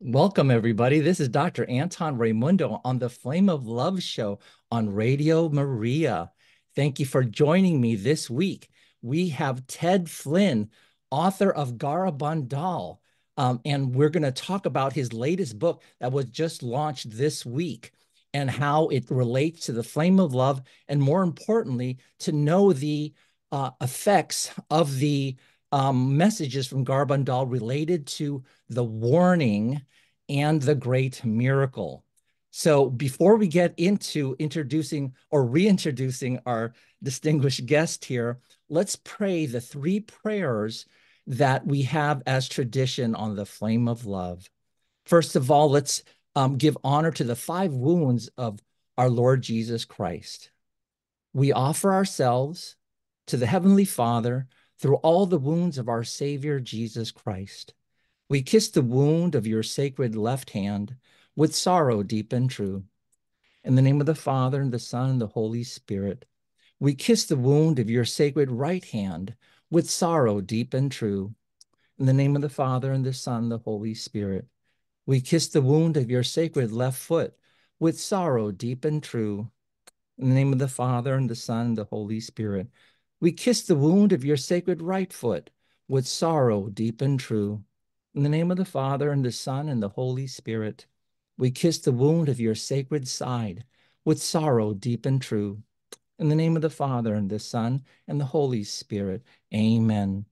Welcome, everybody. This is Dr. Anton Raimundo on the Flame of Love show on Radio Maria. Thank you for joining me this week. We have Ted Flynn, author of Garabandal, and we're going to talk about his latest book that was just launched this week and how it relates to the flame of love, and more importantly, to know the effects of the messages from Garabandal related to the warning and the great miracle. So before we get into introducing or reintroducing our distinguished guest here, let's pray the three prayers that we have as tradition on the Flame of Love. First of all, let's give honor to the five wounds of our Lord Jesus Christ. We offer ourselves to the Heavenly Father through all the wounds of our Savior, Jesus Christ. We kiss the wound of your sacred left hand with sorrow deep and true. In the name of the Father, and the Son, and the Holy Spirit, we kiss the wound of your sacred right hand with sorrow deep and true. In the name of the Father, and the Son, and the Holy Spirit, we kiss the wound of your sacred left foot with sorrow deep and true. In the name of the Father, and the Son, and the Holy Spirit, we kiss the wound of your sacred right foot with sorrow deep and true. In the name of the Father, and the Son, and the Holy Spirit, we kiss the wound of your sacred side with sorrow deep and true. In the name of the Father, and the Son, and the Holy Spirit, amen.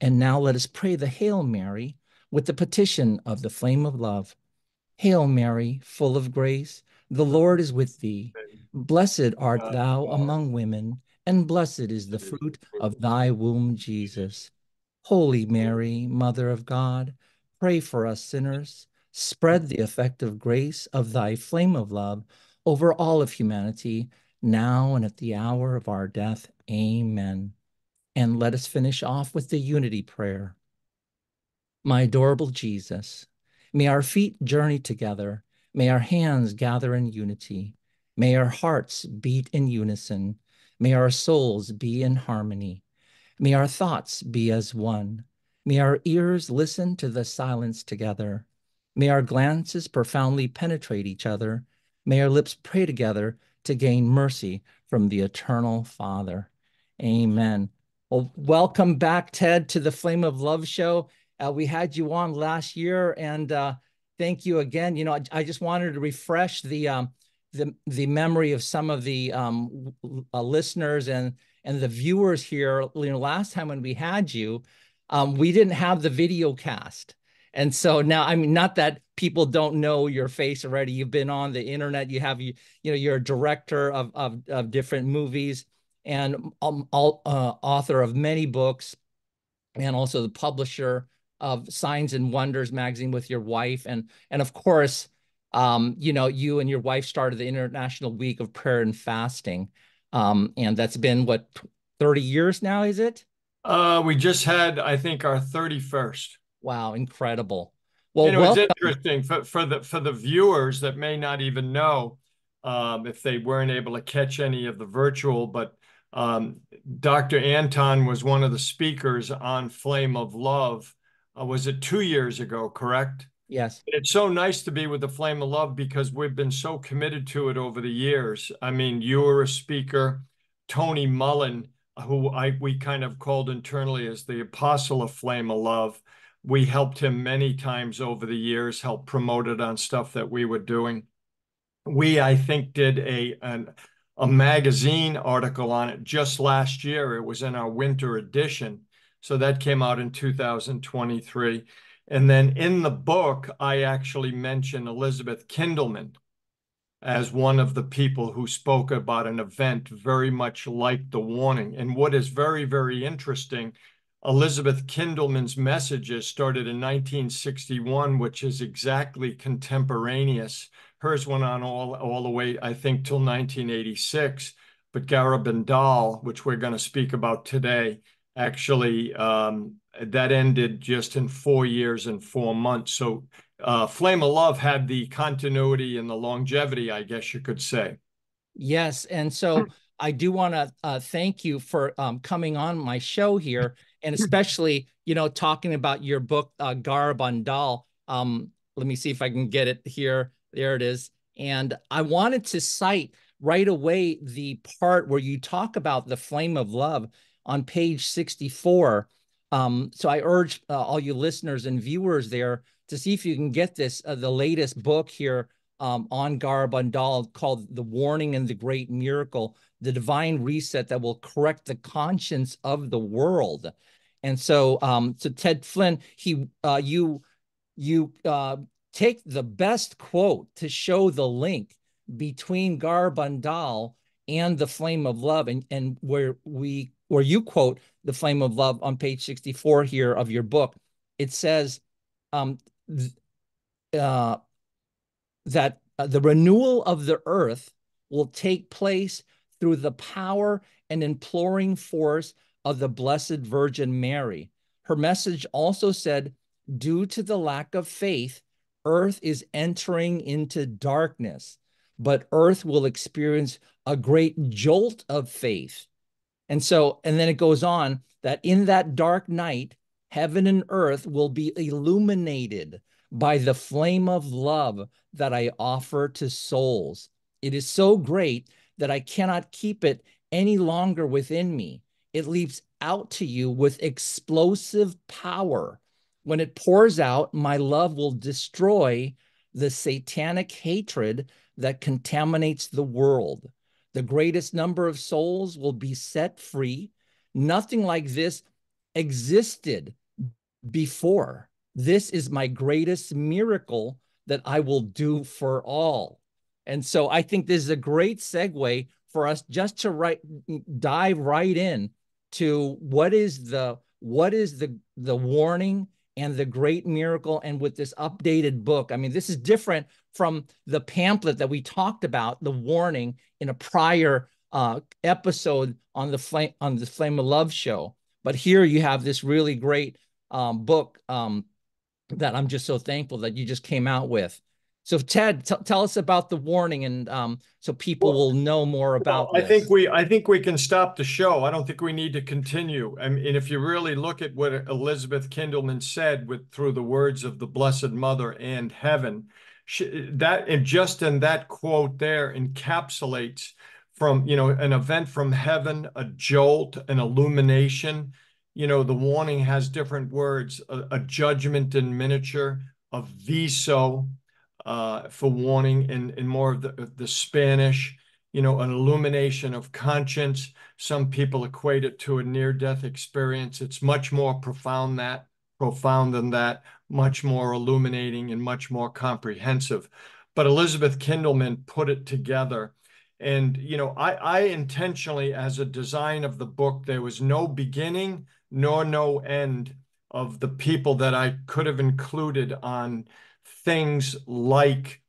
And now let us pray the Hail Mary with the petition of the Flame of Love. Hail Mary, full of grace, the Lord is with thee. Blessed art thou among women, and blessed is the fruit of thy womb, Jesus. Holy Mary, Mother of God, pray for us sinners. Spread the effective grace of thy flame of love over all of humanity, now and at the hour of our death. Amen. And let us finish off with the unity prayer. My adorable Jesus, may our feet journey together. May our hands gather in unity. May our hearts beat in unison. May our souls be in harmony. May our thoughts be as one. May our ears listen to the silence together. May our glances profoundly penetrate each other. May our lips pray together to gain mercy from the eternal Father. Amen. Well, welcome back, Ted, to the Flame of Love show. We had you on last year, and thank you again. You know, I just wanted to refresh the memory of some of the listeners and the viewers here. You know, last time when we had you, we didn't have the video cast. And so now, I mean, not that people don't know your face already. You've been on the internet. You have, you know, you're a director of different movies, and author of many books, and also the publisher of Signs and Wonders magazine with your wife. And of course, you know, you and your wife started the International Week of Prayer and Fasting. And that's been, what, 30 years now, is it? We just had, I think, our 31st. Wow, incredible. Well, you know, it's interesting for the viewers that may not even know, if they weren't able to catch any of the virtual, but Dr. Anton was one of the speakers on Flame of Love. Was it 2 years ago, correct? Yes. It's so nice to be with the Flame of Love because we've been so committed to it over the years. I mean, you were a speaker, Tony Mullen, who we kind of called internally as the apostle of Flame of Love. We helped him many times over the years, helped promote it on stuff that we were doing. We, I think, did a magazine article on it just last year. It was in our winter edition. So that came out in 2023. And then in the book, I actually mentioned Elizabeth Kindelmann as one of the people who spoke about an event very much like the warning. And what is very, very interesting, Elizabeth Kindelmann's messages started in 1961, which is exactly contemporaneous. Hers went on all the way, I think, till 1986. But Garabandal, which we're going to speak about today, actually, that ended just in 4 years and 4 months. So Flame of Love had the continuity and the longevity, I guess you could say. Yes. And so I do want to thank you for coming on my show here, and especially, you know, talking about your book, Garabandal. Let me see if I can get it here. There it is. And I wanted to cite right away the part where you talk about the flame of love on page 64. So I urge all you listeners and viewers there to see if you can get this, the latest book here on Garabandal called The Warning and the Great Miracle, the Divine Reset that will correct the conscience of the world. And so, so Ted Flynn, you take the best quote to show the link between Garabandal and the flame of love, and where you quote the flame of love on page 64 here of your book. It says that the renewal of the earth will take place through the power and imploring force of the Blessed Virgin Mary. Her message also said, due to the lack of faith, earth is entering into darkness, but earth will experience a great jolt of faith. And so, and then it goes on that in that dark night, heaven and earth will be illuminated by the flame of love that I offer to souls. It is so great that I cannot keep it any longer within me. It leaps out to you with explosive power. When it pours out, my love will destroy the satanic hatred that contaminates the world. The greatest number of souls will be set free. Nothing like this existed before. This is my greatest miracle that I will do for all. And so I think this is a great segue for us just to dive right in to what is the warning and the great miracle, and with this updated book. I mean, this is different from the pamphlet that we talked about, the warning, in a prior episode on the Flame of Love show. But here you have this really great book that I'm just so thankful that you just came out with. So Ted, tell us about the warning, and so people will know more about this. I think we can stop the show. I don't think we need to continue. I mean, and if you really look at what Elizabeth Kindelmann said through the words of the Blessed Mother and heaven, that quote there encapsulates from, you know, an event from heaven, a jolt, an illumination. You know, the warning has different words: a judgment in miniature, a viso. For warning, and more of the Spanish, you know, an illumination of conscience. Some people equate it to a near-death experience. It's much more profound than that, much more illuminating and much more comprehensive. But Elizabeth Kindelmann put it together. And, you know, I intentionally, as a design of the book, there was no beginning nor no end of the people that I could have included on things like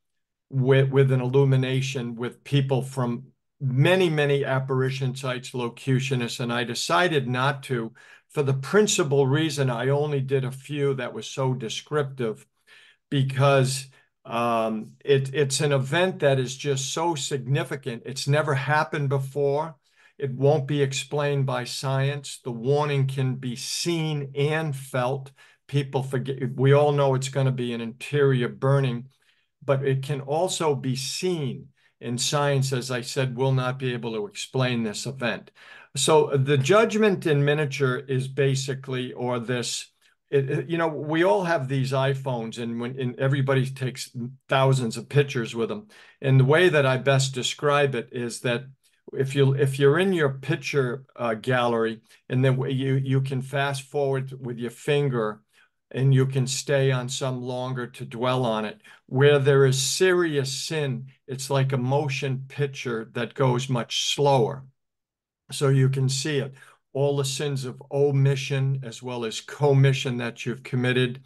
with an illumination, with people from many, many apparition sites, locutionists, and I decided not to, for the principal reason I only did a few that was so descriptive, because it's an event that is just so significant. It's never happened before. It won't be explained by science. The warning can be seen and felt. People forget, we all know it's going to be an interior burning, but it can also be seen, and science, as I said, will not be able to explain this event. So the judgment in miniature is basically, or this, you know, we all have these iPhones, and everybody takes thousands of pictures with them. And the way that I best describe it is that if you're in your picture gallery, and then you can fast forward with your finger, and you can stay on some longer to dwell on it. Where there is serious sin, it's like a motion picture that goes much slower, so you can see it. All the sins of omission as well as commission that you've committed.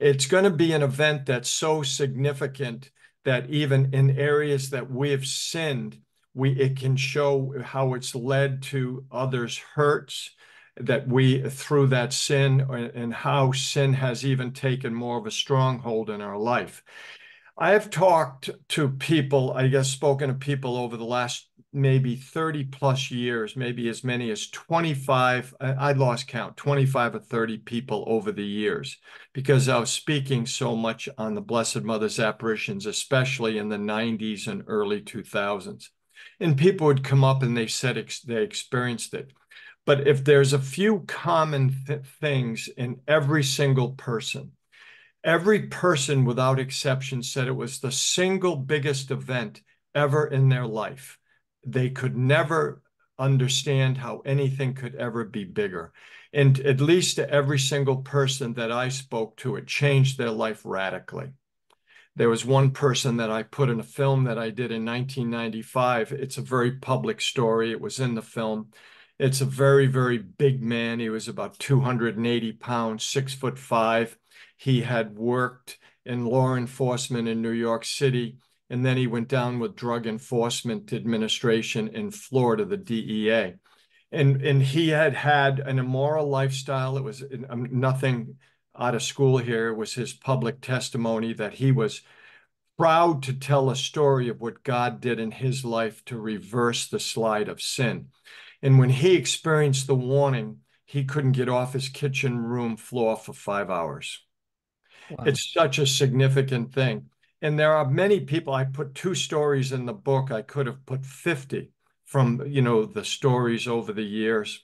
It's going to be an event that's so significant that even in areas that we have sinned, it can show how it's led to others' hurts, that we, through that sin, and how sin has even taken more of a stronghold in our life. I have spoken to people over the last maybe 30 plus years, maybe as many as 25, I lost count, 25 or 30 people over the years, because I was speaking so much on the Blessed Mother's apparitions, especially in the 90s and early 2000s. And people would come up and they said they experienced it. But if there's a few common things in every person without exception said it was the single biggest event ever in their life. They could never understand how anything could ever be bigger. And at least to every single person that I spoke to, it changed their life radically. There was one person that I put in a film that I did in 1995. It's a very public story. It was in the film. It's a very, very big man. He was about 280 pounds, 6'5". He had worked in law enforcement in New York City. And then he went down with Drug Enforcement Administration in Florida, the DEA. And he had had an immoral lifestyle. It was nothing out of school here. It was his public testimony that he was proud to tell a story of what God did in his life to reverse the slide of sin. And when he experienced the warning, he couldn't get off his kitchen room floor for 5 hours. Wow. It's such a significant thing. And there are many people. I put 2 stories in the book. I could have put 50 from, you know, the stories over the years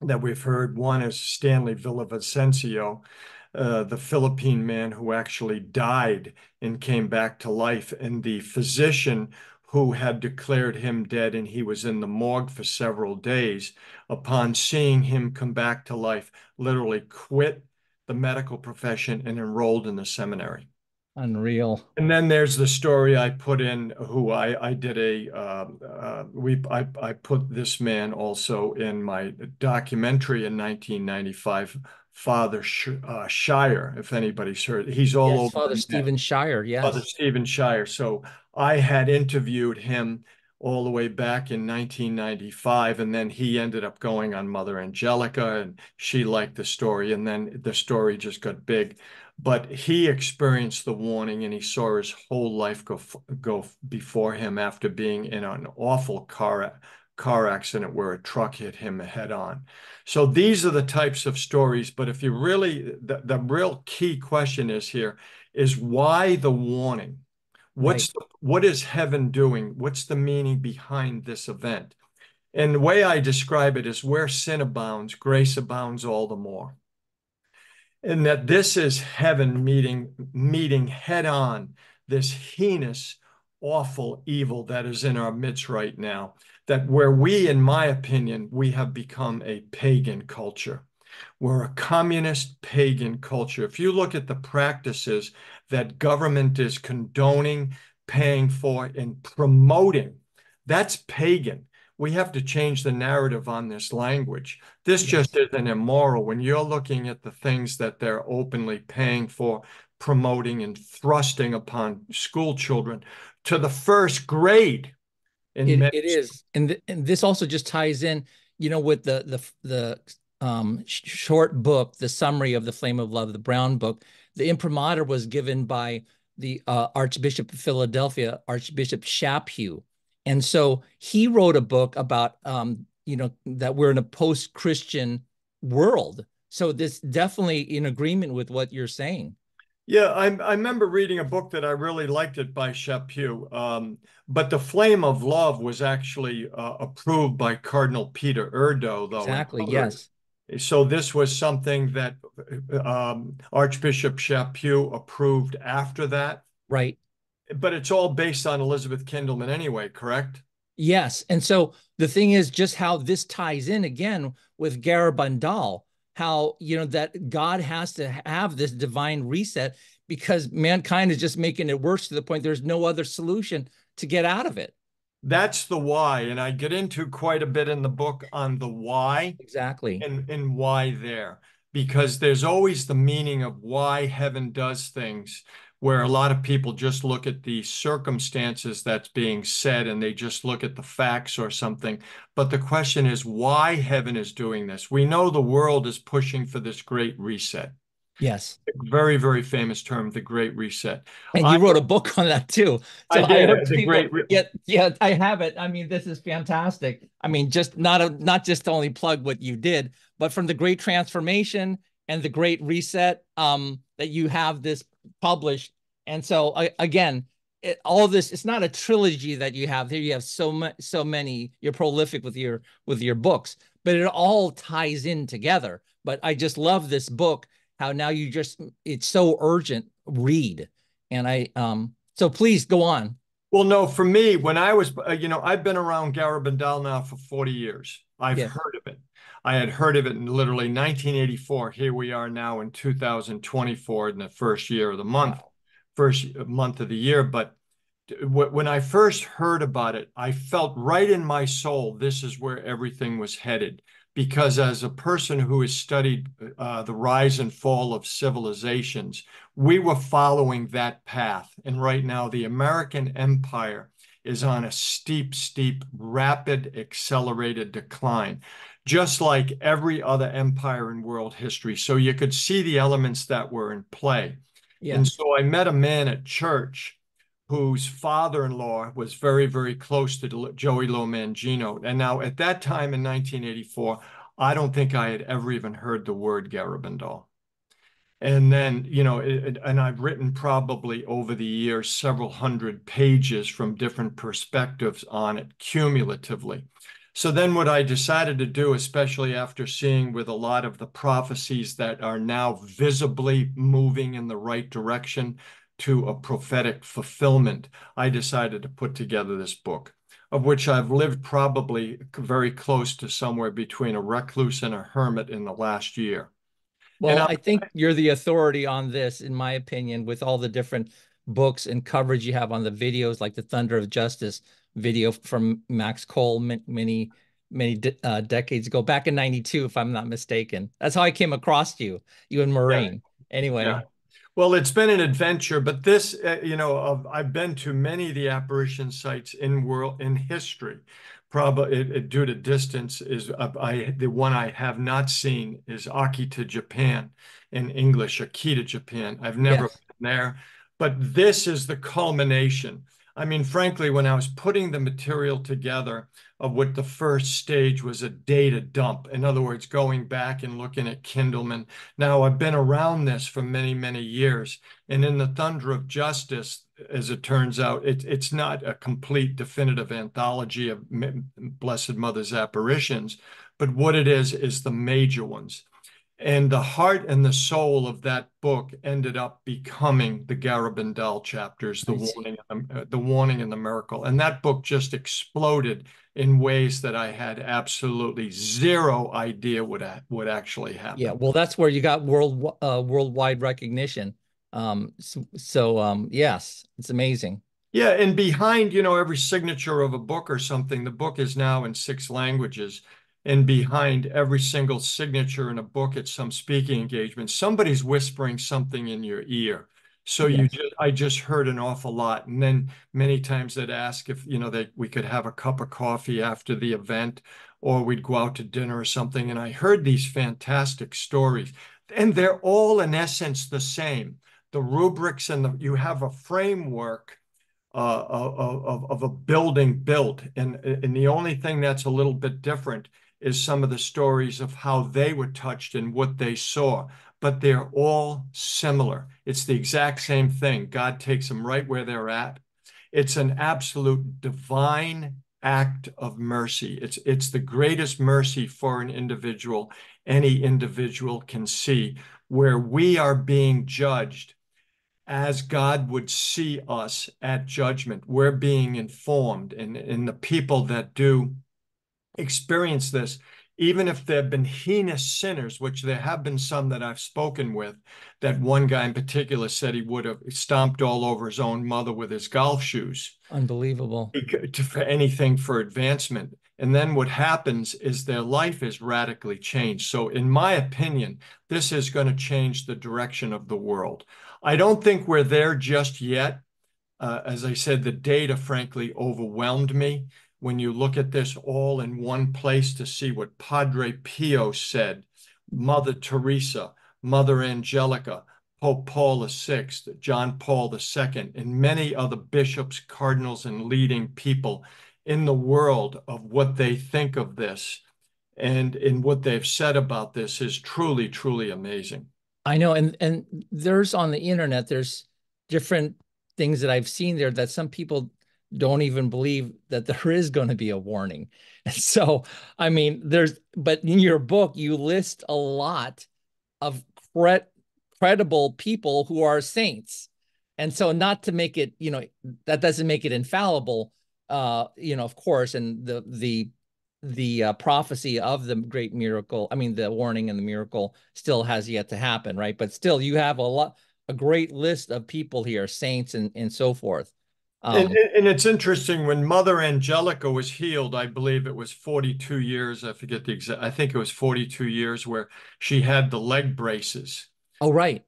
that we've heard. One is Stanley Villavicencio, the Philippine man who actually died and came back to life, and the physician who had declared him dead, and he was in the morgue for several days, upon seeing him come back to life, literally quit the medical profession and enrolled in the seminary. Unreal. And then there's the story I put in, who I did a, I put this man also in my documentary in 1995, Father Shire, if anybody's heard. He's all over. Father Stephen Shire, yes. Father Stephen Shire. So I had interviewed him all the way back in 1995, and then he ended up going on Mother Angelica, and she liked the story, and then the story just got big. But he experienced the warning, and he saw his whole life go before him after being in an awful car accident where a truck hit him head on. So these are the types of stories. But if you really, the real key question is here is why the warning? What is heaven doing? What's the meaning behind this event? And the way I describe it is where sin abounds, grace abounds all the more. And that this is heaven meeting head on this heinous, awful evil that is in our midst right now, that where we, in my opinion, we have become a pagan culture. We're a communist pagan culture. If you look at the practices that government is condoning, paying for, and promoting, that's pagan. We have to change the narrative on this language. This just isn't immoral. When you're looking at the things that they're openly paying for, promoting, and thrusting upon school children to the first grade. It is. And this also just ties in, you know, with the short book, the summary of the Flame of Love, the brown book. The imprimatur was given by the Archbishop of Philadelphia, Archbishop Chaput. And so he wrote a book about, you know, that we're in a post-Christian world. So this definitely in agreement with what you're saying. Yeah, I remember reading a book that I really liked it by Chaput, but The Flame of Love was actually approved by Cardinal Peter Erdo, though. Exactly, yes. So this was something that Archbishop Chaput approved after that. Right. But it's all based on Elizabeth Kindelmann anyway, correct? Yes. And so the thing is just how this ties in again with Garabandal, how, you know, that God has to have this divine reset because mankind is just making it worse to the point there's no other solution to get out of it. That's the why. And I get into quite a bit in the book on the why. Exactly. And why there, because there's always the meaning of why heaven does things, where a lot of people just look at the circumstances that's being said and they just look at the facts or something. But the question is why heaven is doing this. We know the world is pushing for this great reset. Yes. Very, very famous term, the Great Reset. And you wrote a book on that too. So I hope people get, yeah, I have it. I mean, this is fantastic. I mean, just not just to only plug what you did, but from the Great Transformation and the Great Reset, that you have this published. And so again, all this, it's not a trilogy that you have here. You have so many, you're prolific with your books, but it all ties in together. But I just love this book. How now you just, it's so urgent, read. And I, so please go on. Well, no, for me, when I was, you know, I've been around Garabandal now for 40 years. I've heard of it. I had heard of it in literally 1984. Here we are now in 2024, in the first year of the month, wow. First month of the year. But when I first heard about it, I felt right in my soul, this is where everything was headed. Because as a person who has studied the rise and fall of civilizations, we were following that path. And right now, the American empire is on a steep, steep, rapid, accelerated decline, just like every other empire in world history. So you could see the elements that were in play. Yes. And so I met a man at church whose father-in-law was very, very close to Joey Lomangina. And now at that time in 1984, I don't think I had ever even heard the word Garabandal. And then, you know, and I've written probably over the years, several hundred pages from different perspectives on it cumulatively. So then what I decided to do, especially after seeing with a lot of the prophecies that are now visibly moving in the right direction, to a prophetic fulfillment, I decided to put together this book, of which I've lived probably very close to somewhere between a recluse and a hermit in the last year. Well, I think you're the authority on this, in my opinion, with all the different books and coverage you have on the videos, like the Thunder of Justice video from Max Cole many decades ago, back in 92, if I'm not mistaken. That's how I came across you and Maureen. Yeah. Anyway. Yeah. Well, it's been an adventure, but this, you know, I've been to many of the apparition sites in history. Probably due to distance, is the one I have not seen is Akita, Japan, in English, Akita, Japan. I've never been there, but this is the culmination. I mean, frankly, when I was putting the material together of what the first stage was, a data dump. In other words, going back and looking at Kindelmann. Now, I've been around this for many, many years. And in the Thunder of Justice, as it turns out, it's not a complete definitive anthology of Blessed Mother's apparitions, but what it is the major ones. And the heart and the soul of that book ended up becoming the Garabandal chapters, the warning and the miracle. And that book just exploded in ways that I had absolutely zero idea would actually happen. Yeah, well, that's where you got worldwide recognition. Yes, it's amazing. Yeah, and behind, you know, every signature of a book or something, the book is now in 6 languages. And behind every single signature in a book at some speaking engagement, somebody's whispering something in your ear. So I just heard an awful lot. And then many times they'd ask if, you know, we could have a cup of coffee after the event, or we'd go out to dinner or something. And I heard these fantastic stories. And they're all in essence the same. The rubrics and you have a framework of a building built. And the only thing that's a little bit different is some of the stories of how they were touched and what they saw, but they're all similar. It's the exact same thing. God takes them right where they're at. It's an absolute divine act of mercy. It's the greatest mercy for an individual, any individual can see, where we are being judged as God would see us at judgment. We're being informed, and the people that do experience this, even if they've been heinous sinners, which there have been some that I've spoken with, that one guy in particular said he would have stomped all over his own mother with his golf shoes. Unbelievable. For anything for advancement. And then what happens is their life is radically changed. So in my opinion, this is going to change the direction of the world. I don't think we're there just yet. As I said, the data frankly overwhelmed me. When you look at this all in one place, to see what Padre Pio said, Mother Teresa, Mother Angelica, Pope Paul VI, John Paul II, and many other bishops, cardinals, and leading people in the world of what they think of this and in what they've said about this is truly, truly amazing. I know. And there's on the internet, there's different things that I've seen there that some people don't even believe that there is going to be a warning. And so, I mean, but in your book, you list a lot of credible people who are saints. And so not to make it, that doesn't make it infallible, of course, and the prophecy of the great miracle, I mean, the warning and the miracle still has yet to happen, right? But still, you have a great list of people here, saints and so forth. And it's interesting, when Mother Angelica was healed, I believe it was 42 years, I forget the exact, I think it was 42 years where she had the leg braces. Oh, right.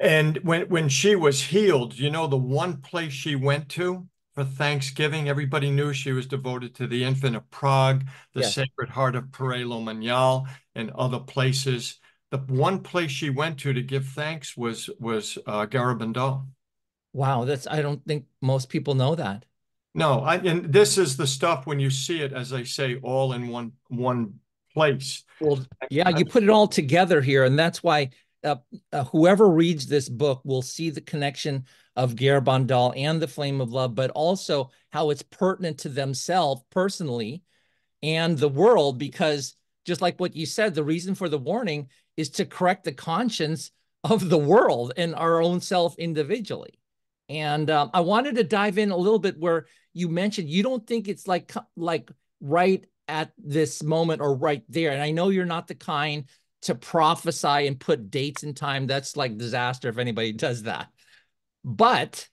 And when she was healed, the one place she went to for Thanksgiving, everybody knew she was devoted to the Infant of Prague, the yes. Sacred Heart of Père Loménial, and other places. The one place she went to give thanks was Garabandal. Wow, I don't think most people know that. No, and this is the stuff when you see it, as I say, all in one place. Well, yeah, you put it all together here, and that's why whoever reads this book will see the connection of Garabandal and the Flame of Love, but also how it's pertinent to themselves personally and the world, because just like what you said, the reason for the warning is to correct the conscience of the world and our own self individually. And I wanted to dive in a little bit where you mentioned you don't think it's like right at this moment or right there. And I know you're not the kind to prophesy and put dates and time. That's like disaster if anybody does that. But,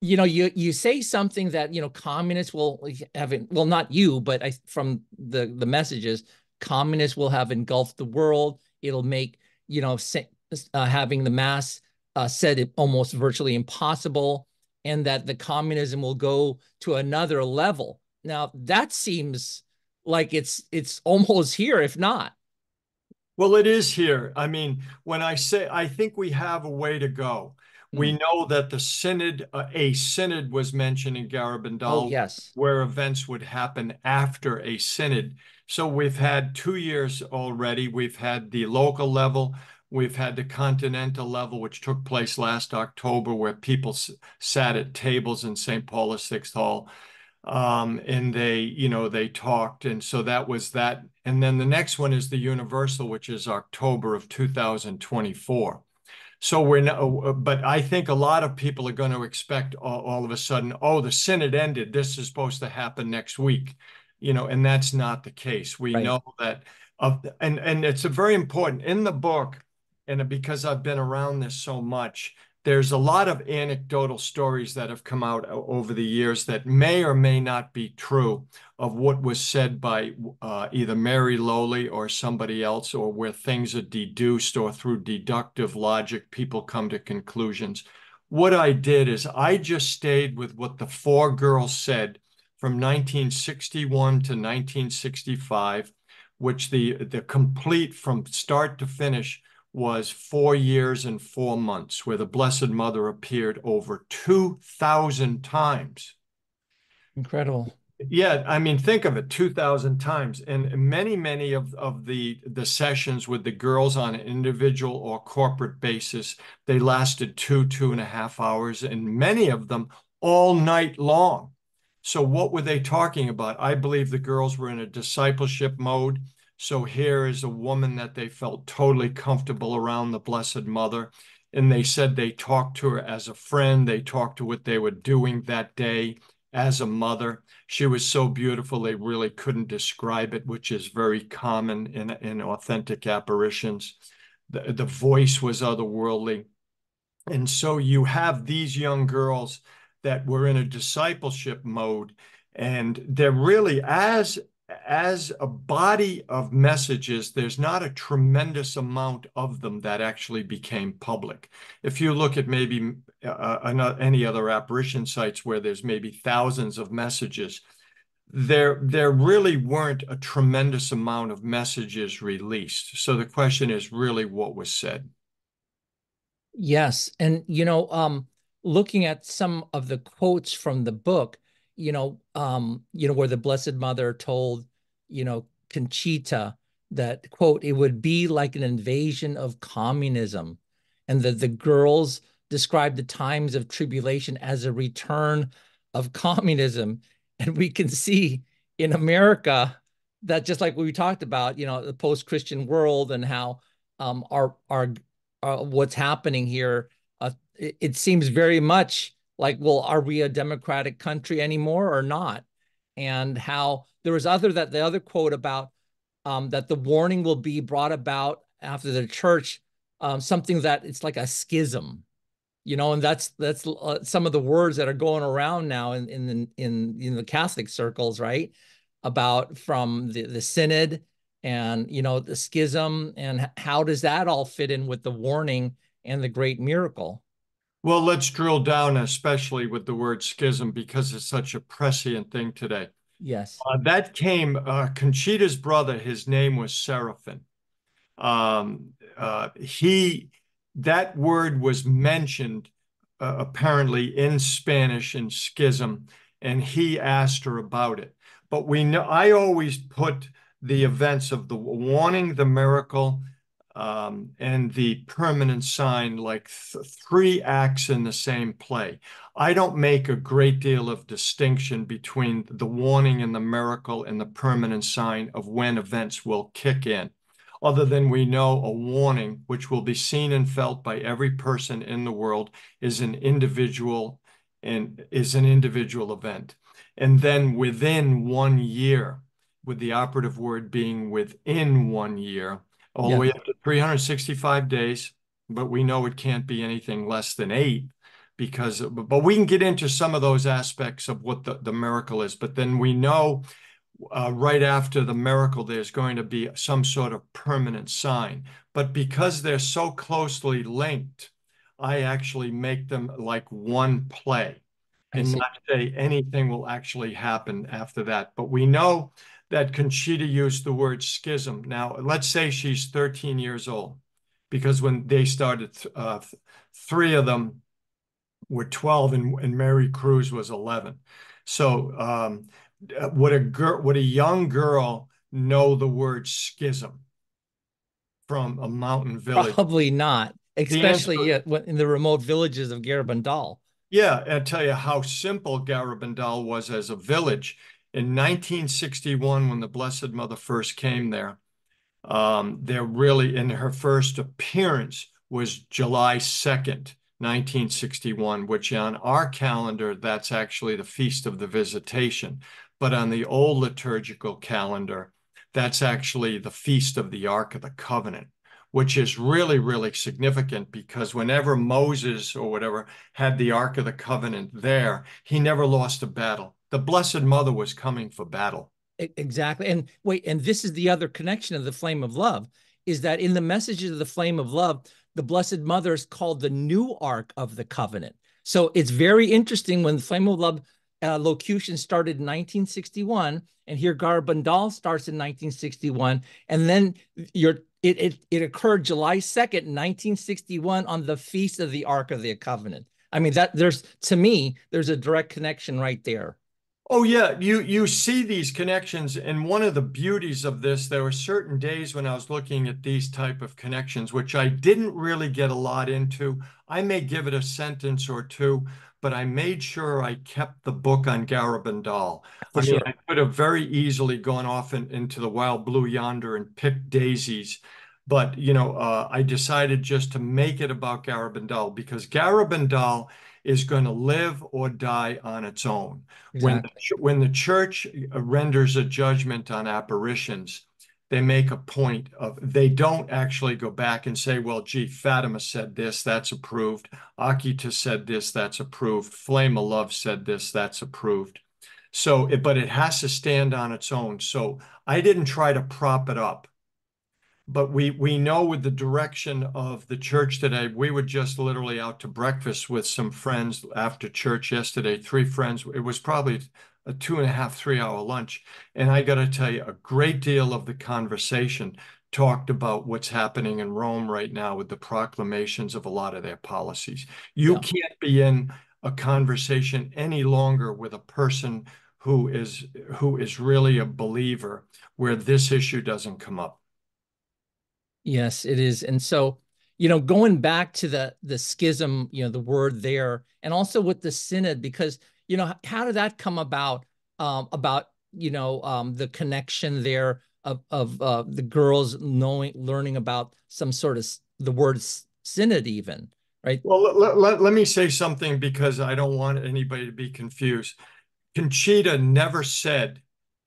you say something that, communists will have, well, not you, but from the messages, communists will have engulfed the world. It'll make, having the mass said it almost virtually impossible, and that the communism will go to another level. Now, that seems like it's almost here, if not. Well, it is here. I mean, when I say, I think we have a way to go. Mm-hmm. We know that the synod, a synod was mentioned in Garabandal, oh, yes, where events would happen after a synod. So we've had 2 years already. We've had the local level. We've had the continental level, which took place last October, where people sat at tables in St. Paul VI Hall, and they talked. And so that was that. And then the next one is the universal, which is October of 2024. So but I think a lot of people are going to expect all of a sudden, oh, the synod ended. This is supposed to happen next week, and that's not the case. We right. know that. And it's very important in the book. And because I've been around this so much, there's a lot of anecdotal stories that have come out over the years that may or may not be true of what was said by either Mari Loli or somebody else, or where things are deduced or through deductive logic, people come to conclusions. What I did is I just stayed with what the four girls said from 1961 to 1965, which the complete from start to finish was 4 years and 4 months, where the Blessed Mother appeared over 2,000 times. Incredible. Yeah, I mean, think of it, 2,000 times. And many of the sessions with the girls on an individual or corporate basis, they lasted 2.5 hours, and many of them all night long. So what were they talking about? I believe the girls were in a discipleship mode. So here is a woman that they felt totally comfortable around, the Blessed Mother. And they said they talked to her as a friend. They talked to what they were doing that day as a mother. She was so beautiful, they really couldn't describe it, which is very common in authentic apparitions. The voice was otherworldly. And so you have these young girls that were in a discipleship mode, and they're really, as a body of messages, there's not a tremendous amount of them that actually became public. If you look at maybe any other apparition sites where there's maybe thousands of messages, there really weren't a tremendous amount of messages released. So the question is really what was said. Yes. And, you know, looking at some of the quotes from the book, where the Blessed Mother told, Conchita that, quote, it would be like an invasion of communism, and that the girls described the times of tribulation as a return of communism. And we can see in America that, just like we talked about, the post-Christian world and how what's happening here, it seems very much like, well, are we a democratic country anymore or not? And how there was the other quote about that the warning will be brought about after the church, something that it's like a schism, and that's some of the words that are going around now in the Catholic circles, right? About from the synod and, the schism, and how does that all fit in with the warning and the great miracle? Well, let's drill down, especially with the word schism, because it's such a prescient thing today. Yes. That came, Conchita's brother, his name was Seraphin. That word was mentioned apparently in Spanish in schism, and he asked her about it. But we know, I always put the events of the warning, the miracle, and the permanent sign, like three acts in the same play. I don't make a great deal of distinction between the warning and the miracle and the permanent sign of when events will kick in, other than we know a warning, which will be seen and felt by every person in the world, is an individual event. And then within 1 year, with the operative word being within 1 year, all the way up to 365 days, but we know it can't be anything less than 8, because, but we can get into some of those aspects of what the miracle is. But then we know right after the miracle, there's going to be some sort of permanent sign. But because they're so closely linked, I actually make them like one play and not say anything will actually happen after that. But we know that Conchita used the word schism. Now, let's say she's 13 years old, because when they started, three of them were 12 and Mary Cruz was 11. So would a young girl know the word schism from a mountain village? Probably not, especially in the remote villages of Garabandal. Yeah, I'll tell you how simple Garabandal was as a village. In 1961, when the Blessed Mother first came there, in her first appearance was July 2nd, 1961, which on our calendar, that's actually the Feast of the Visitation. But on the old liturgical calendar, that's actually the Feast of the Ark of the Covenant, which is really, really significant, because whenever Moses or whatever had the Ark of the Covenant there, he never lost a battle. The Blessed Mother was coming for battle. Exactly. And wait, and this is the other connection of the Flame of Love, is that in the messages of the Flame of Love, the Blessed Mother is called the new Ark of the Covenant. So it's very interesting when the Flame of Love locution started in 1961, and here Garabandal starts in 1961, and then it occurred July 2nd, 1961, on the Feast of the Ark of the Covenant. I mean, to me, there's a direct connection right there. Oh, yeah. You see these connections. And one of the beauties of this, there were certain days when I was looking at these type of connections, which I didn't really get a lot into. I may give it a sentence or two, but I made sure I kept the book on Garabandal. Sure. I could have very easily gone off into the wild blue yonder and picked daisies. But, I decided just to make it about Garabandal, because Garabandal is going to live or die on its own. Exactly. When the church renders a judgment on apparitions, they make a point of, they don't actually go back and say, well, gee, Fatima said this, that's approved. Akita said this, that's approved. Flame of Love said this, that's approved. So, but it has to stand on its own. So I didn't try to prop it up. But we know with the direction of the church today, we were just literally out to breakfast with some friends after church yesterday, 3 friends. It was probably a 2.5, 3-hour lunch. And I got to tell you, a great deal of the conversation talked about what's happening in Rome right now with the proclamations of a lot of their policies. You can't be in a conversation any longer with a person who is really a believer where this issue doesn't come up. Yes, it is. And so, you know, going back to the schism, you know, the word there, and also with the synod, because, you know, how did that come about, you know, the connection there of the girls learning about some sort of the word synod even, right? Well, let me say something, because I don't want anybody to be confused. Conchita never said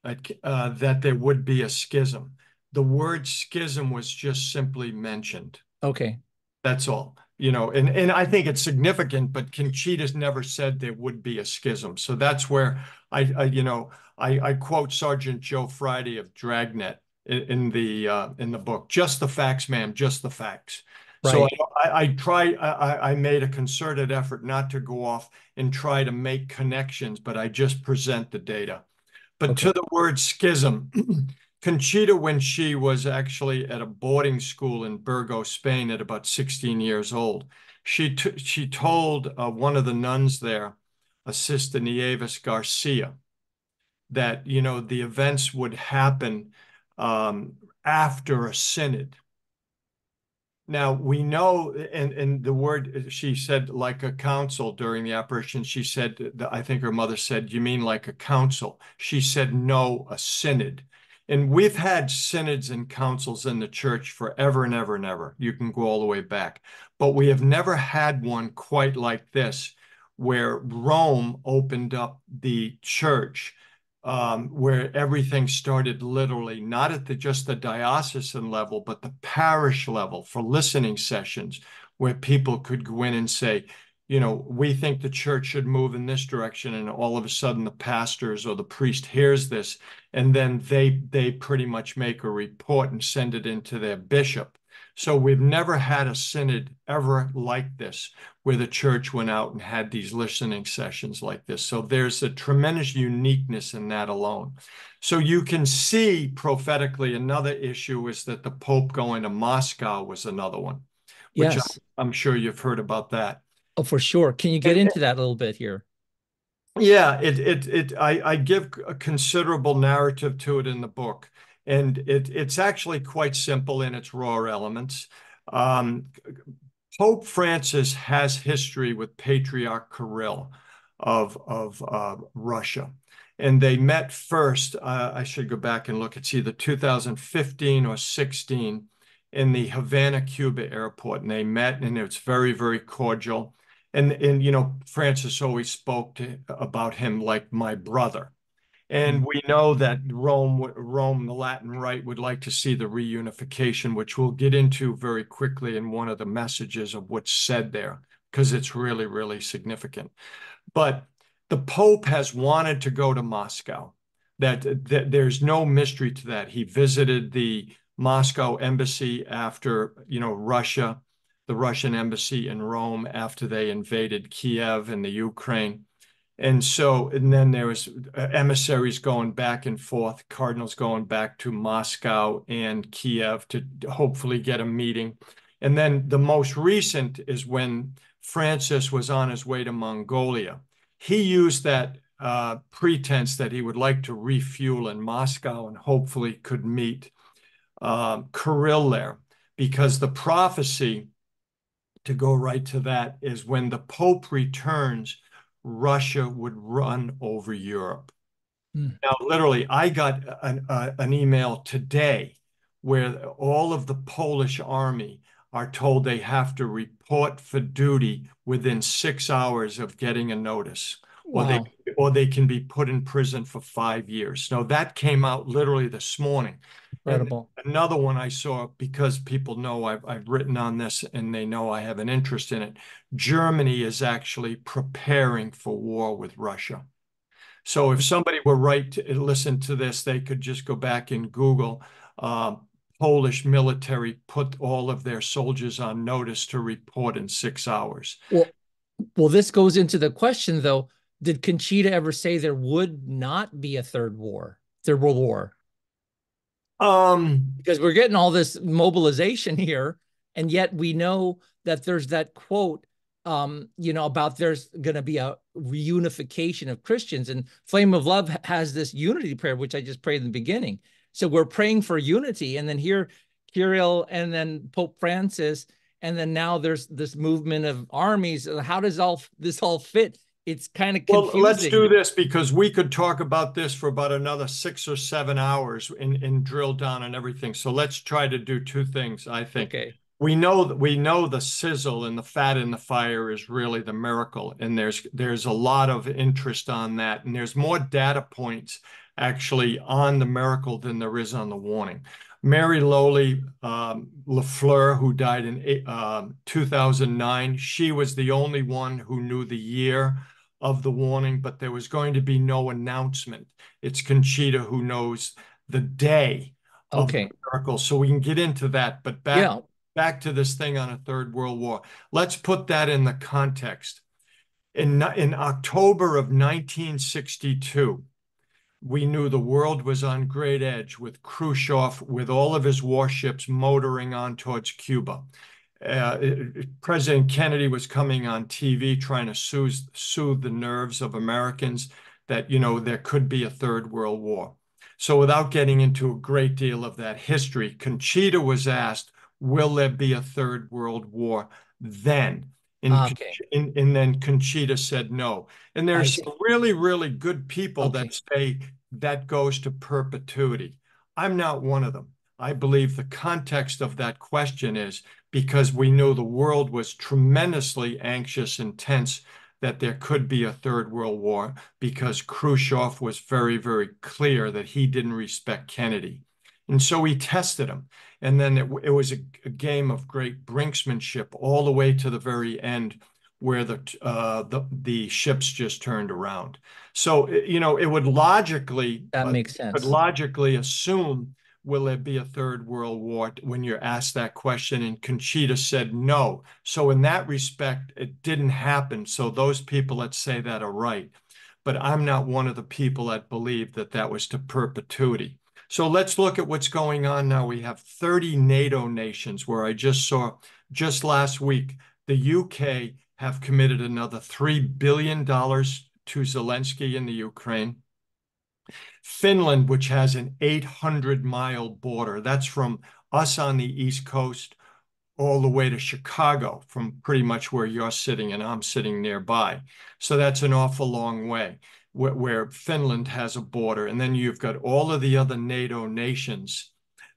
that there would be a schism. The word schism was just simply mentioned. Okay. That's all, you know, and I think it's significant, but Conchita's never said there would be a schism. So that's where I quote Sergeant Joe Friday of Dragnet in the book, just the facts, ma'am, just the facts. Right. So I made a concerted effort not to go off and try to make connections, but I just present the data. But okay. To the word schism, Conchita, when she was actually at a boarding school in Burgos, Spain, at about 16 years old, she told one of the nuns there, a Sister Nieves Garcia, that, you know, the events would happen after a synod. Now, we know, and the word, she said, like a council during the apparition, she said, I think her mother said, you mean like a council? She said, no, a synod. And we've had synods and councils in the church forever and ever and ever. You can go all the way back. But we have never had one quite like this, where Rome opened up the church, where everything started literally, not at just the diocesan level, but the parish level, for listening sessions, where people could go in and say, you know, we think the church should move in this direction. And all of a sudden the pastors or the priest hears this, and then they pretty much make a report and send it into their bishop. So we've never had a synod ever like this, where the church went out and had these listening sessions like this. So there's a tremendous uniqueness in that alone. So you can see prophetically, another issue is that the Pope going to Moscow was another one, which yes. I'm sure you've heard about that. Oh, for sure. Can you get into that a little bit here? Yeah, I give a considerable narrative to it in the book, and it's actually quite simple in its raw elements. Pope Francis has history with Patriarch Kirill of Russia, and they met first. I should go back and look. It's either 2015 or 16 in the Havana, Cuba airport, and they met, and it's very, very cordial. And you know, Francis always spoke about him like my brother. And we know that Rome, the Latin Rite, would like to see the reunification, which we'll get into very quickly in one of the messages of what's said there, because it's really, really significant. But the Pope has wanted to go to Moscow. That there's no mystery to that. He visited the Moscow embassy after, you know, Russia, the Russian embassy in Rome after they invaded Kiev and the Ukraine. And so, and then there was emissaries going back and forth, cardinals going back to Moscow and Kiev to hopefully get a meeting. And then the most recent is when Francis was on his way to Mongolia. He used that pretense that he would like to refuel in Moscow and hopefully could meet Kirill there, because the prophecy, to go right to that, is when the Pope returns, Russia would run over Europe. Mm. Now, literally, I got an email today where all of the Polish army are told they have to report for duty within 6 hours of getting a notice, wow. or they can be put in prison for 5 years. Now, that came out literally this morning. Incredible. And another one I saw, because people know I've written on this and they know I have an interest in it. Germany is actually preparing for war with Russia. So if somebody were right to listen to this, they could just go back and Google Polish military put all of their soldiers on notice to report in 6 hours. Well, this goes into the question, though. Did Conchita ever say there would not be a third world war? Because we're getting all this mobilization here, and yet we know that there's that quote, you know, about there's going to be a reunification of Christians, and Flame of Love has this unity prayer, which I just prayed in the beginning. So we're praying for unity, and then here Kirill, and then Pope Francis, and then now there's this movement of armies. How does this all fit? It's kind of confusing. Well, let's do this, because we could talk about this for about another 6 or 7 hours and drill down on everything. So let's try to do two things, I think. Okay. We know the sizzle and the fat in the fire is really the miracle. And there's a lot of interest on that. And there's more data points actually on the miracle than there is on the warning. Mari Loli LaFleur, who died in 2009, she was the only one who knew the year of the warning, but there was going to be no announcement. It's Conchita who knows the day of the miracle. So we can get into that, but back to this thing on a third world war. Let's put that in the context. In October of 1962, we knew the world was on great edge with Khrushchev, with all of his warships motoring on towards Cuba. President Kennedy was coming on TV trying to soothe the nerves of Americans that, you know, there could be a third world war. So without getting into a great deal of that history, Conchita was asked, will there be a third world war then? And then Conchita said no. And there's really, really good people that say that goes to perpetuity. I'm not one of them. I believe the context of that question is because we knew the world was tremendously anxious and tense that there could be a third world war, because Khrushchev was very, very clear that he didn't respect Kennedy. And so he tested him. And then it was a game of great brinksmanship all the way to the very end, where the ships just turned around. So, you know, it would logically, that makes sense. Would logically assume, will there be a third world war when you're asked that question? And Conchita said no. So in that respect, it didn't happen. So those people that say that are right. But I'm not one of the people that believe that that was to perpetuity. So let's look at what's going on now. We have 30 NATO nations, where I just saw just last week, the UK have committed another $3 billion to Zelensky in the Ukraine. Finland, which has an 800-mile border, that's from us on the East Coast all the way to Chicago, from pretty much where you're sitting and I'm sitting nearby. So that's an awful long way, where Finland has a border. And then you've got all of the other NATO nations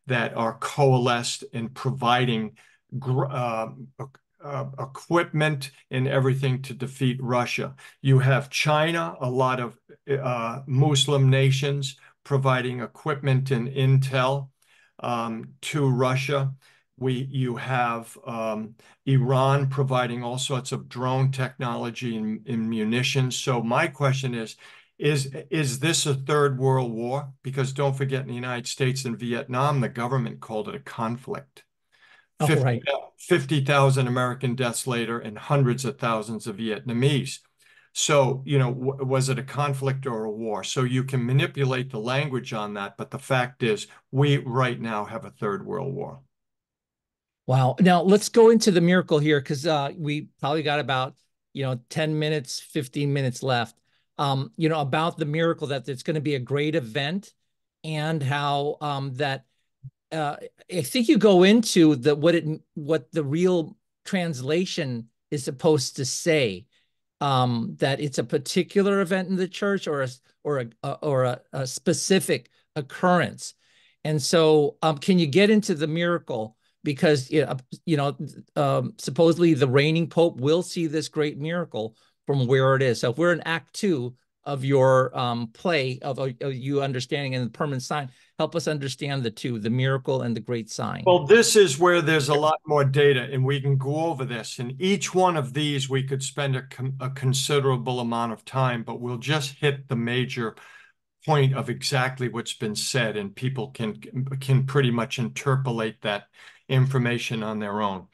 that are coalesced in providing equipment and everything to defeat Russia. You have China, a lot of Muslim nations providing equipment and intel to Russia. You have Iran providing all sorts of drone technology and munitions. So my question is this a third world war? Because don't forget, in the United States and Vietnam, the government called it a conflict. 50,000 American deaths later and hundreds of thousands of Vietnamese. So, you know, was it a conflict or a war? So you can manipulate the language on that. But the fact is, we right now have a third world war. Wow. Now let's go into the miracle here, because we probably got about, you know, 10 minutes, 15 minutes left, you know, about the miracle, that it's going to be a great event, and how that I think you go into what the real translation is supposed to say, that it's a particular event in the church, or a specific occurrence. And so can you get into the miracle? Because, you know, supposedly the reigning Pope will see this great miracle from where it is. So if we're in Act 2 of your play of you understanding and the permanent sign, help us understand the two, the miracle and the great sign. Well, this is where there's a lot more data, and we can go over this. And each one of these, we could spend a considerable amount of time, but we'll just hit the major point of exactly what's been said, and people can pretty much interpolate that information on their own.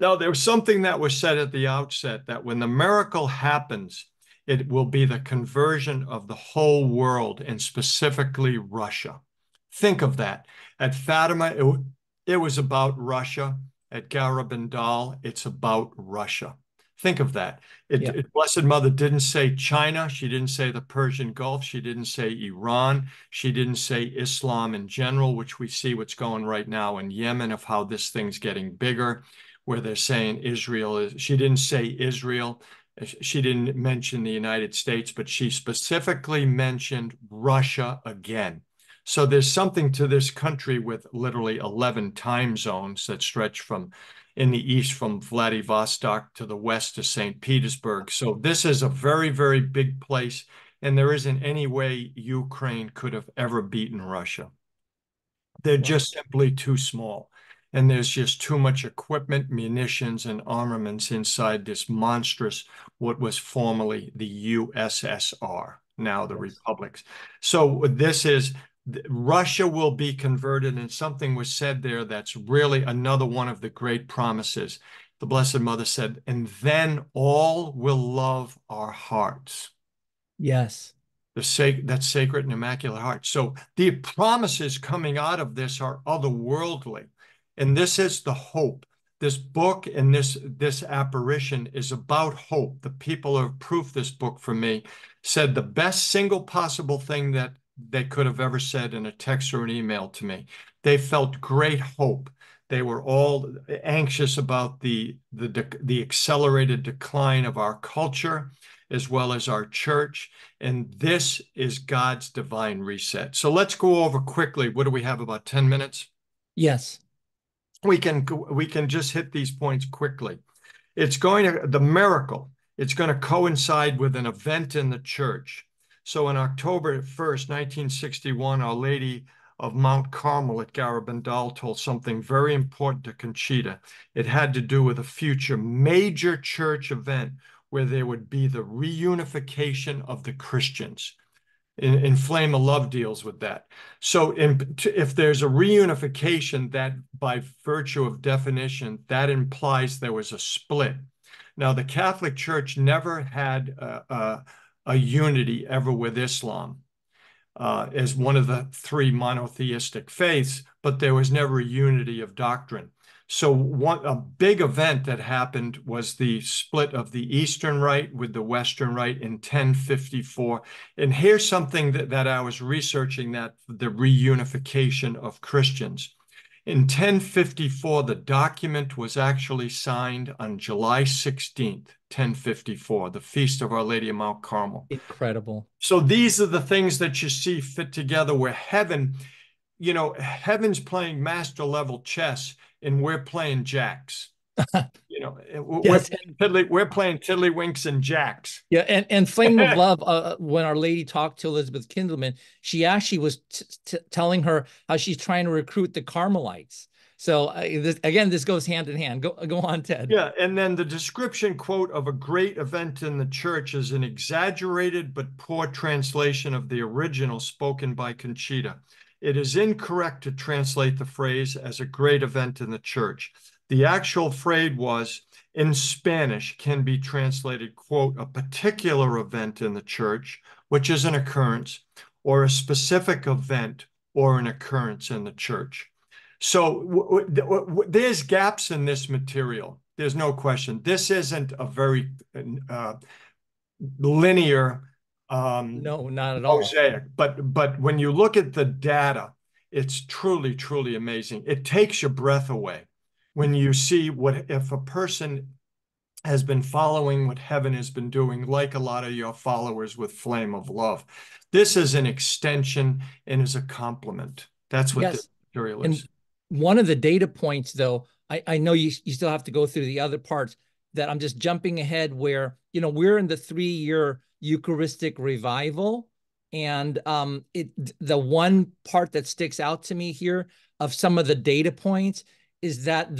Now, there was something that was said at the outset, that when the miracle happens, it will be the conversion of the whole world, and specifically Russia. Think of that. At Fatima, it was about Russia. At Garabandal, it's about Russia. Think of that. Blessed Mother didn't say China. She didn't say the Persian Gulf. She didn't say Iran. She didn't say Islam in general, which we see what's going right now in Yemen, of how this thing's getting bigger, where they're saying Israel is. She didn't say Israel. She didn't mention the United States, but she specifically mentioned Russia again. So there's something to this country with literally 11 time zones that stretch from in the east from Vladivostok to the west to St. Petersburg. So this is a very, very big place, and there isn't any way Ukraine could have ever beaten Russia. They're just simply too small, and there's just too much equipment, munitions, and armaments inside this monstrous, what was formerly the USSR, now the republics. So this is... Russia will be converted, and something was said there that's really another one of the great promises. The Blessed Mother said, and then all will love our hearts. Yes. That sacred and immaculate heart. So the promises coming out of this are otherworldly. And this is the hope. This book and this apparition is about hope. The people who have proofed this book for me said the best single possible thing that they could have ever said in a text or an email to me. They felt great hope. They were all anxious about the accelerated decline of our culture, as well as our church. And this is God's divine reset. So let's go over quickly. What do we have, about 10 minutes? Yes. We can just hit these points quickly. The miracle, it's going to coincide with an event in the church. So on October 1st, 1961, Our Lady of Mount Carmel at Garabandal told something very important to Conchita. It had to do with a future major church event where there would be the reunification of the Christians. In Flame of Love deals with that. So if there's a reunification, that by virtue of definition, that implies there was a split. Now, the Catholic Church never had a unity ever with Islam as one of the three monotheistic faiths, but there was never a unity of doctrine. So a big event that happened was the split of the Eastern Rite with the Western Rite in 1054. And here's something that I was researching, that the reunification of Christians. In 1054, the document was actually signed on July 16th, 1054, the Feast of Our Lady of Mount Carmel. Incredible. So these are the things that you see fit together, where heaven, you know, heaven's playing master level chess and we're playing jacks. You know, yes. We're playing tiddlywinks and jacks. Yeah, and Flame of Love, when Our Lady talked to Elizabeth Kindelmann, she actually was telling her how she's trying to recruit the Carmelites. So this goes hand in hand. Go on, Ted. Yeah, and then the description, quote, of a great event in the church is an exaggerated but poor translation of the original spoken by Conchita. It is incorrect to translate the phrase as a great event in the church. The actual phrase was, in Spanish, can be translated, quote, a particular event in the church, which is an occurrence, or a specific event or an occurrence in the church. So there's gaps in this material. There's no question. This isn't a very linear no, not at all. Mosaic. But when you look at the data, it's truly, truly amazing. It takes your breath away. When you see if a person has been following what heaven has been doing, like a lot of your followers with Flame of Love, this is an extension and is a complement. That's what this material is. And one of the data points, though, I know you still have to go through the other parts, that I'm just jumping ahead, where, you know, we're in the 3-year Eucharistic revival. And the one part that sticks out to me here of some of the data points is that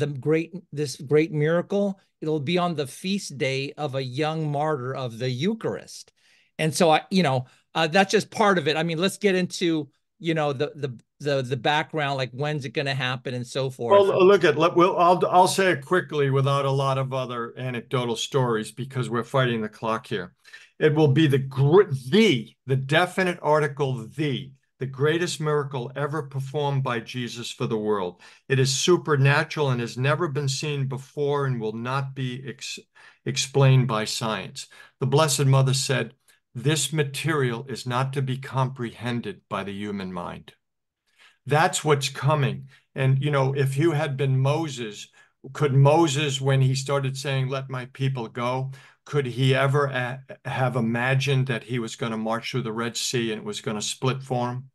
this great miracle, it'll be on the feast day of a young martyr of the Eucharist. And so, that's just part of it. I mean, let's get into, you know, the background, like when's it going to happen and so forth. Well, I'll say it quickly without a lot of other anecdotal stories, because we're fighting the clock here. It will be the definite article, the greatest miracle ever performed by Jesus for the world. It is supernatural and has never been seen before and will not be explained by science. The Blessed Mother said, "This material is not to be comprehended by the human mind." That's what's coming. And, you know, if you had been Moses, could Moses, when he started saying, "Let my people go," could he ever have imagined that he was going to march through the Red Sea and it was going to split for him?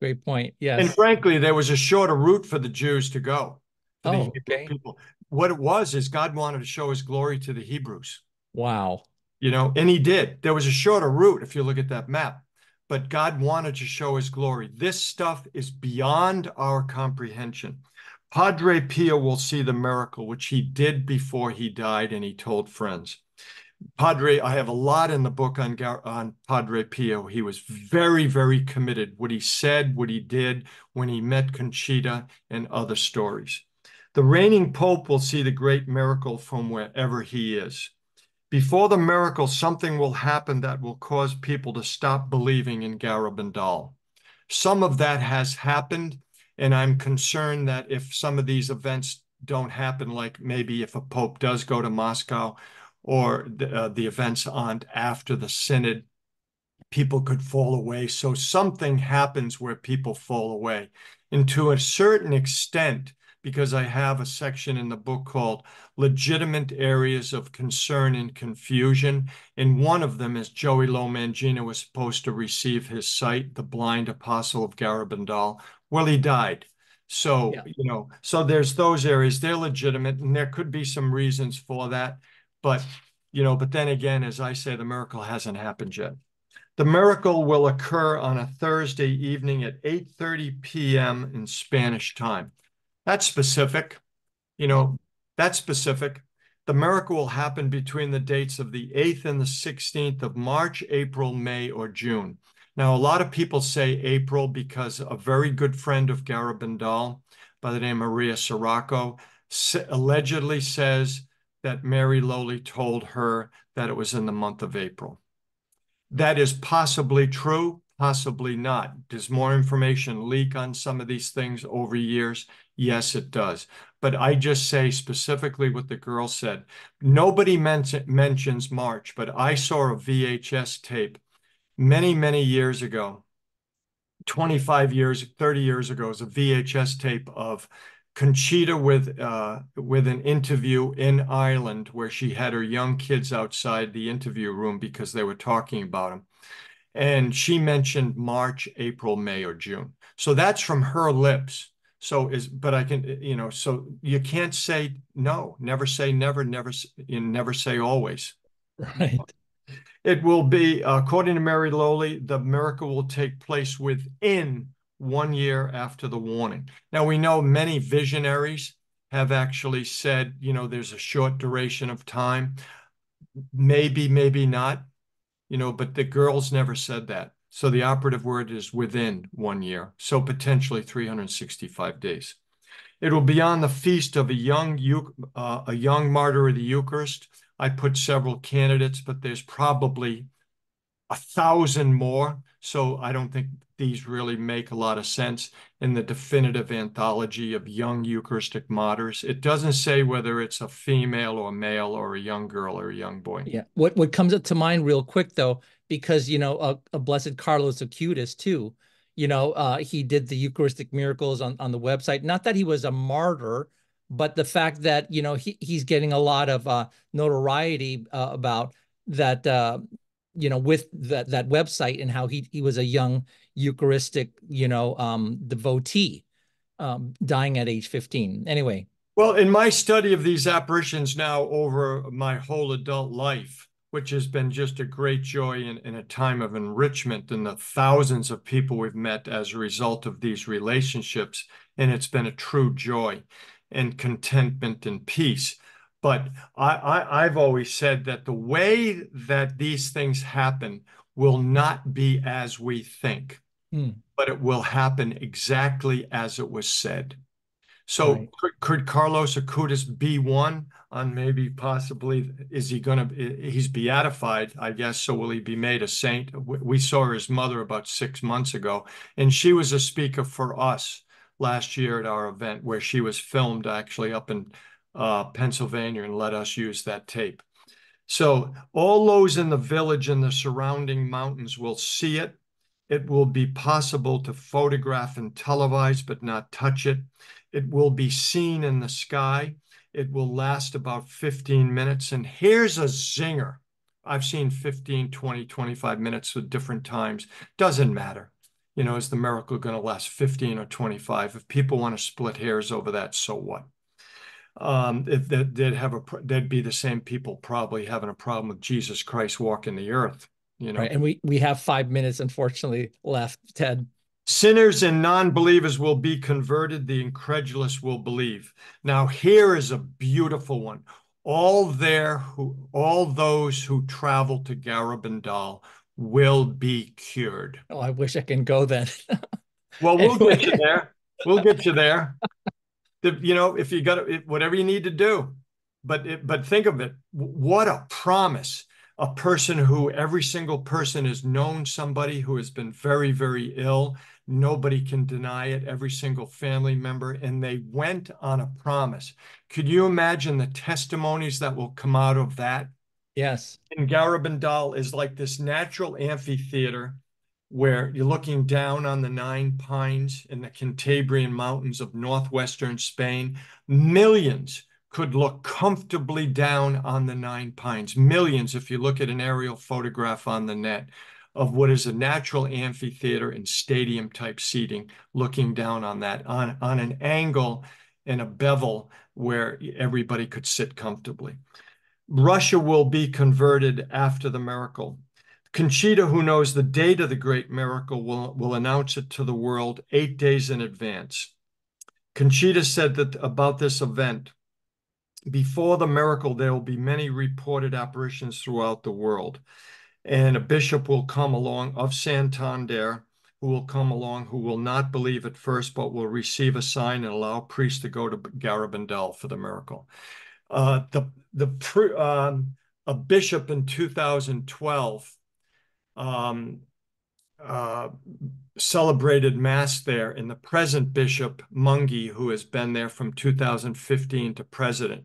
Great point. Yes. And frankly, there was a shorter route for the Jews to go. Oh, okay. People. What it was is God wanted to show his glory to the Hebrews. Wow. You know, and he did. There was a shorter route if you look at that map, but God wanted to show his glory. This stuff is beyond our comprehension. Padre Pio will see the miracle, which he did before he died, and he told friends. Padre, I have a lot in the book on Padre Pio. He was very, very committed. What he said, what he did, when he met Conchita, and other stories. The reigning Pope will see the great miracle from wherever he is. Before the miracle, something will happen that will cause people to stop believing in Garabandal. Some of that has happened. And I'm concerned that if some of these events don't happen, like maybe if a pope does go to Moscow or the events aren't after the synod, people could fall away. So something happens where people fall away. And to a certain extent, because I have a section in the book called Legitimate Areas of Concern and Confusion, and one of them is Joey Lomangina was supposed to receive his sight, the blind apostle of Garabandal. Well, he died. So, yeah. You know, so there's those areas. They're legitimate, and there could be some reasons for that. But, you know, but then again, as I say, the miracle hasn't happened yet. The miracle will occur on a Thursday evening at 8:30 p.m. in Spanish time. That's specific. You know, that's specific. The miracle will happen between the dates of the 8th and the 16th of March, April, May, or June. Now, a lot of people say April because a very good friend of Garabandal by the name of Maria Sirocco allegedly says that Mari Loli told her that it was in the month of April. That is possibly true, possibly not. Does more information leak on some of these things over years? Yes, it does. But I just say specifically what the girl said. Nobody mentions March, but I saw a VHS tape many, many years ago, 25 years, 30 years ago, is a VHS tape of Conchita with an interview in Ireland where she had her young kids outside the interview room because they were talking about them. And she mentioned March, April, May, or June. So that's from her lips. So is, but I can, you know, so you can't say no, never say never, never say always. Right. It will be, according to Mari Loli, the miracle will take place within 1 year after the warning. Now, we know many visionaries have actually said, you know, there's a short duration of time. Maybe, maybe not, you know, but the girls never said that. So the operative word is within 1 year, so potentially 365 days. It will be on the feast of a young martyr of the Eucharist. I put several candidates, but there's probably 1,000 more. So I don't think these really make a lot of sense in the definitive anthology of young Eucharistic martyrs. It doesn't say whether it's a female or a male or a young girl or a young boy. Yeah. What comes up to mind real quick, though, because, you know, a blessed Carlos Acutis, too, you know, he did the Eucharistic miracles on the website. Not that he was a martyr, but the fact that, you know, he's getting a lot of notoriety about that, you know, with that website and how he was a young Eucharistic, you know, devotee dying at age 15. Anyway. Well, in my study of these apparitions now over my whole adult life, which has been just a great joy and a time of enrichment and the thousands of people we've met as a result of these relationships, and it's been a true joy and contentment and peace. But I've always said that the way that these things happen will not be as we think, but it will happen exactly as it was said. So right. Could Carlos Acutis be one? on maybe possibly, is he going to, he's beatified, I guess, so will he be made a saint? We saw his mother about 6 months ago, and she was a speaker for us last year at our event where she was filmed actually up in Pennsylvania and let us use that tape. So all those in the village and the surrounding mountains will see it. It will be possible to photograph and televise, but not touch it. It will be seen in the sky. It will last about 15 minutes. And here's a zinger. I've seen 15, 20, 25 minutes at different times. Doesn't matter. You know, is the miracle going to last 15 or 25? If people want to split hairs over that, so what? If they'd have a, they'd be the same people probably having a problem with Jesus Christ walking the earth, you know. Right. And we have 5 minutes, unfortunately, left, Ted. Sinners and non-believers will be converted. The incredulous will believe. Now, here is a beautiful one. All those who travel to Garabandal will be cured. Oh, I wish I can go then. Well, we'll get you there. We'll get you there. You know, if you got it, whatever you need to do. But think of it. What a promise. A person who, every single person has known somebody who has been very, very ill. Nobody can deny it, every single family member. And they went on a promise. Could you imagine the testimonies that will come out of that? Yes. And Garabandal is like this natural amphitheater where you're looking down on the Nine Pines in the Cantabrian Mountains of northwestern Spain. Millions could look comfortably down on the Nine Pines. Millions, if you look at an aerial photograph on the net, of what is a natural amphitheater and stadium-type seating, looking down on that, on an angle and a bevel where everybody could sit comfortably. Russia will be converted after the miracle. Conchita, who knows the date of the great miracle, will announce it to the world 8 days in advance. Conchita said that about this event, before the miracle, there will be many reported apparitions throughout the world. And a bishop will come along of Santander, who will come along, who will not believe at first, but will receive a sign and allow priests to go to Garabandal for the miracle. A bishop in 2012 celebrated Mass there, and the present bishop, Mungi, who has been there from 2015 to present,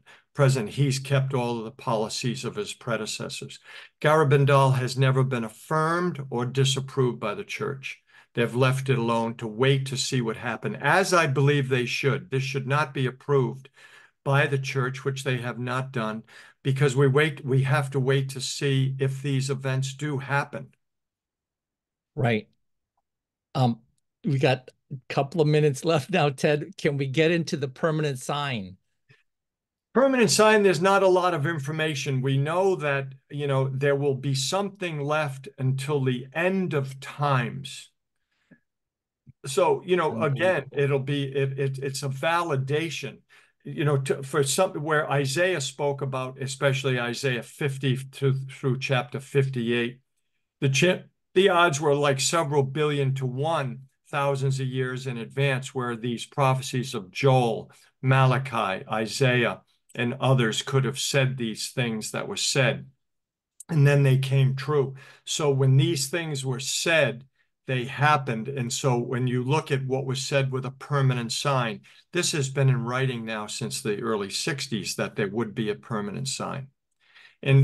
he's kept all of the policies of his predecessors. Garabandal has never been affirmed or disapproved by the church. They've left it alone to wait to see what happened, as I believe they should. This should not be approved by the church, which they have not done, because we have to wait to see if these events do happen. Right. We got a couple of minutes left now, Ted. Can we get into the permanent sign? Permanent sign, there's not a lot of information. We know that, you know, there will be something left until the end of times. So, you know, again, it'll be, it's a validation, you know, for something where Isaiah spoke about, especially Isaiah 50 through chapter 58, the odds were like several billion to one, thousands of years in advance, where these prophecies of Joel, Malachi, Isaiah, and others could have said these things that were said, and then they came true. So when these things were said, they happened. And so when you look at what was said with a permanent sign, this has been in writing now since the early 60s that there would be a permanent sign. And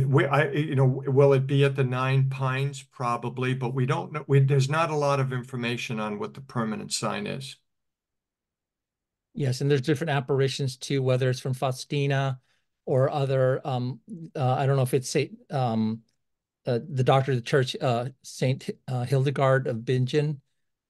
you know, will it be at the Nine Pines? Probably, but we don't know. There's not a lot of information on what the permanent sign is. Yes, and there's different apparitions too, whether it's from Faustina or other. I don't know if it's the doctor of the church, Saint Hildegard of Bingen,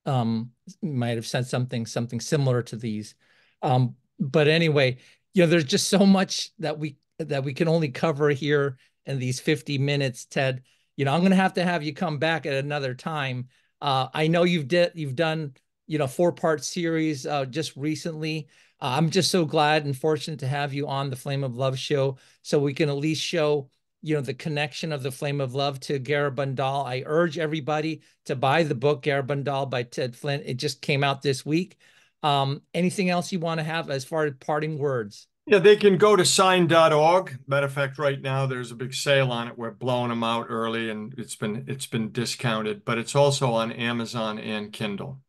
might have said something similar to these. But anyway, you know, there's just so much that we can only cover here in these 50 minutes, Ted. You know, I'm going to have you come back at another time. I know you've done, you know, 4-part series just recently. I'm just so glad and fortunate to have you on the Flame of Love show, so we can at least show, you know, the connection of the Flame of Love to Garabandal. I urge everybody to buy the book Garabandal by Ted Flynn. It just came out this week. Anything else you want to have as far as parting words? Yeah, they can go to sign.org. Matter of fact, right now there's a big sale on it. We're blowing them out early, and it's been discounted, but it's also on Amazon and Kindle.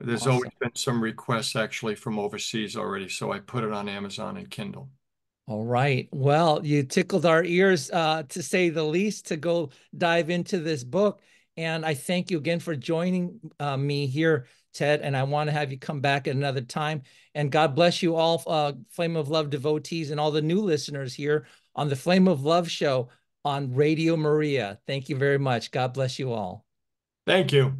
There's awesome. Always been some requests actually from overseas already, so I put it on Amazon and Kindle. All right. Well, you tickled our ears, to say the least, to go dive into this book. And I thank you again for joining me here, Ted, and I want to have you come back at another time. And God bless you all, Flame of Love devotees and all the new listeners here on the Flame of Love show on Radio Maria. Thank you very much. God bless you all. Thank you.